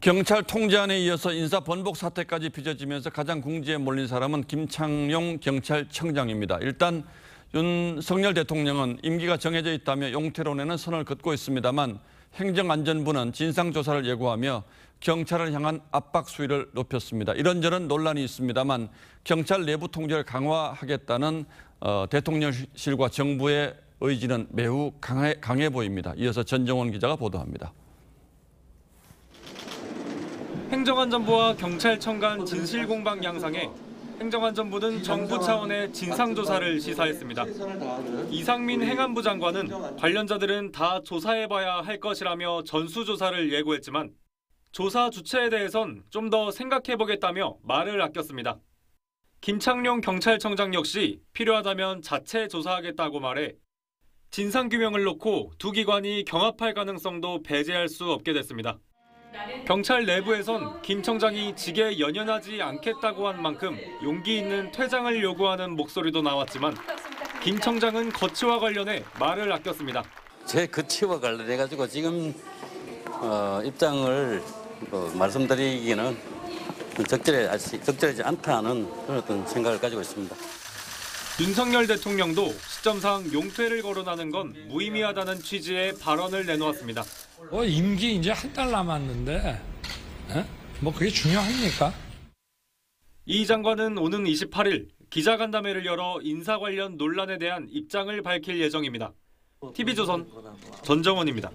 경찰 통제안에 이어서 인사 번복 사태까지 빚어지면서 가장 궁지에 몰린 사람은 김창룡 경찰청장입니다. 일단 윤석열 대통령은 임기가 정해져 있다며 용태론에는 선을 긋고 있습니다만 행정안전부는 진상조사를 예고하며 경찰을 향한 압박 수위를 높였습니다. 이런저런 논란이 있습니다만 경찰 내부 통제를 강화하겠다는 대통령실과 정부의 의지는 매우 강해 보입니다. 이어서 전종원 기자가 보도합니다. 행정안전부와 경찰청 간 진실공방 양상에 행정안전부는 정부 차원의 진상조사를 시사했습니다. 이상민 행안부 장관은 관련자들은 다 조사해봐야 할 것이라며 전수조사를 예고했지만 조사 주체에 대해선 좀 더 생각해보겠다며 말을 아꼈습니다. 김창룡 경찰청장 역시 필요하다면 자체 조사하겠다고 말해 진상규명을 놓고 두 기관이 경합할 가능성도 배제할 수 없게 됐습니다. 경찰 내부에선 김 청장이 직에 연연하지 않겠다고 한 만큼 용기 있는 퇴장을 요구하는 목소리도 나왔지만 김 청장은 거취와 관련해 말을 아꼈습니다. 제 거취와 관련해 가지고 지금 입장을 말씀드리기는 적절하지 않다는 그런 어떤 생각을 가지고 있습니다. 윤석열 대통령도 시점상 용퇴를 거론하는 건 무의미하다는 취지의 발언을 내놓았습니다. 임기 이제 한 달 남았는데 그게 중요합니까? 이 장관은 오는 28일 기자간담회를 열어 인사 관련 논란에 대한 입장을 밝힐 예정입니다. TV조선 전정원입니다.